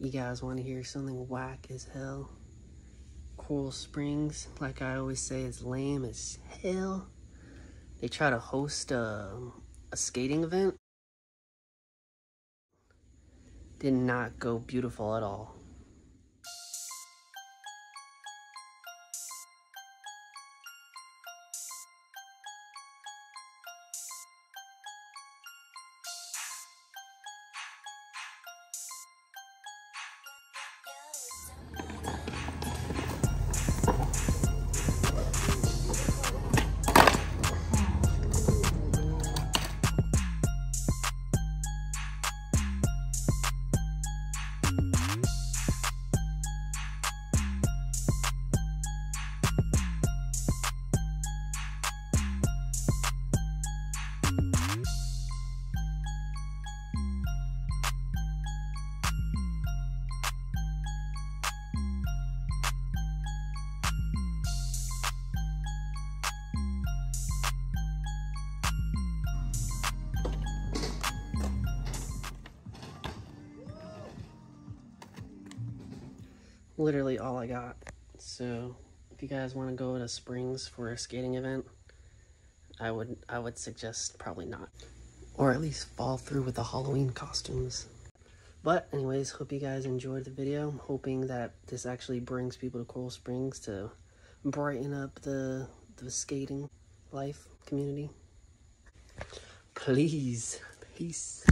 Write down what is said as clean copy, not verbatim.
You guys want to hear something whack as hell? Coral Springs, like I always say, is lame as hell. They try to host a skating event. Did not go beautiful at all. Literally all I got. So if you guys want to go to Springs for a skating event, I would suggest probably not, or at least fall through with the Halloween costumes. But anyways, hope you guys enjoyed the video. I'm hoping that this actually brings people to Coral Springs to brighten up the skating life community. Please, peace.